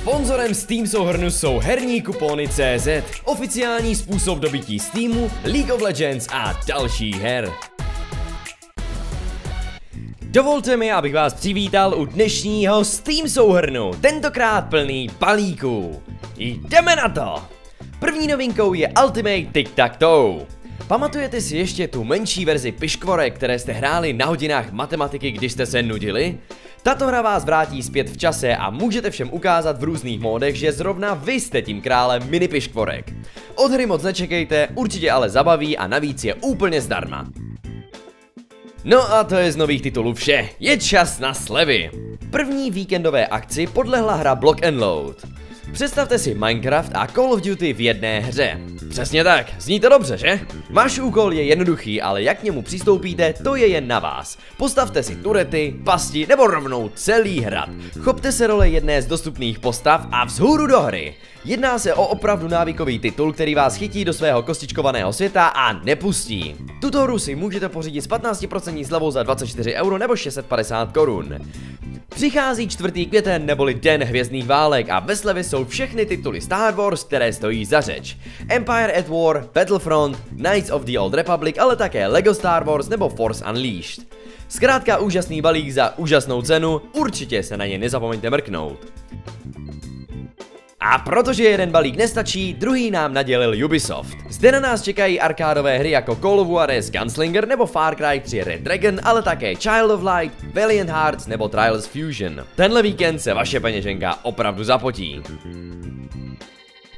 Sponzorem Steam Souhrnu jsou herní kupony CZ, oficiální způsob dobytí Steamu, League of Legends a dalších her. Dovolte mi, abych vás přivítal u dnešního Steam Souhrnu, tentokrát plný balíků. Jdeme na to! První novinkou je Ultimate Tic Tac Toe. Pamatujete si ještě tu menší verzi piškvorek, které jste hráli na hodinách matematiky, když jste se nudili? Tato hra vás vrátí zpět v čase a můžete všem ukázat v různých módech, že zrovna vy jste tím králem mini piškvorek. Od hry moc nečekejte, určitě ale zabaví a navíc je úplně zdarma. No a to je z nových titulů vše, je čas na slevy. První víkendové akci podlehla hra Block and Load. Představte si Minecraft a Call of Duty v jedné hře. Přesně tak, zní to dobře, že? Váš úkol je jednoduchý, ale jak k němu přistoupíte, to je jen na vás. Postavte si turety, pasti nebo rovnou celý hrad. Chopte se role jedné z dostupných postav a vzhůru do hry. Jedná se o opravdu návykový titul, který vás chytí do svého kostičkovaného světa a nepustí. Tuto hru si můžete pořídit s 15% slevou za 24 € nebo 650 Kč. Přichází 4. květen neboli Den hvězdných válek a ve slevě jsou všechny tituly Star Wars, které stojí za řeč. Empire at War, Battlefront, Knights of the Old Republic, ale také LEGO Star Wars nebo Force Unleashed. Zkrátka úžasný balík za úžasnou cenu, určitě se na ně nezapomeňte mrknout. A protože jeden balík nestačí, druhý nám nadělil Ubisoft. Zde na nás čekají arkádové hry jako Call of Juarez: Gunslinger nebo Far Cry 3 Red Dragon, ale také Child of Light, Valiant Hearts nebo Trials Fusion. Tenhle víkend se vaše peněženka opravdu zapotí.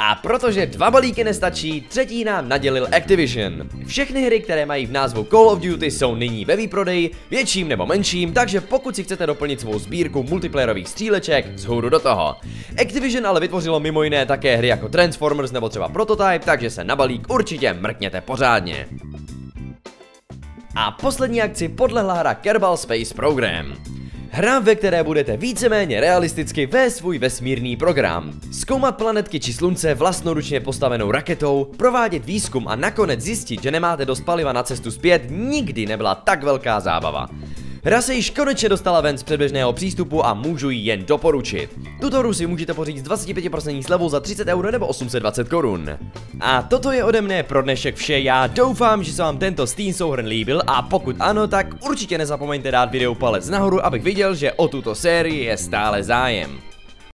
A protože dva balíky nestačí, třetí nám nadělil Activision. Všechny hry, které mají v názvu Call of Duty, jsou nyní ve výprodeji, větším nebo menším, takže pokud si chcete doplnit svou sbírku multiplayerových stříleček, vzhůru do toho. Activision ale vytvořilo mimo jiné také hry jako Transformers nebo třeba Prototype, takže se na balík určitě mrkněte pořádně. A poslední akci podlehla hra Kerbal Space Program. Hra, ve které budete víceméně realisticky vést svůj vesmírný program. Zkoumat planetky či slunce vlastnoručně postavenou raketou, provádět výzkum a nakonec zjistit, že nemáte dost paliva na cestu zpět, nikdy nebyla tak velká zábava. Hra se již konečně dostala ven z předběžného přístupu a můžu ji jen doporučit. Tuto hru si můžete pořídit s 25% slevou za 30 € nebo 820 Kč. A toto je ode mne pro dnešek vše, já doufám, že se vám tento Steam souhrn líbil a pokud ano, tak určitě nezapomeňte dát videu palec nahoru, abych viděl, že o tuto sérii je stále zájem.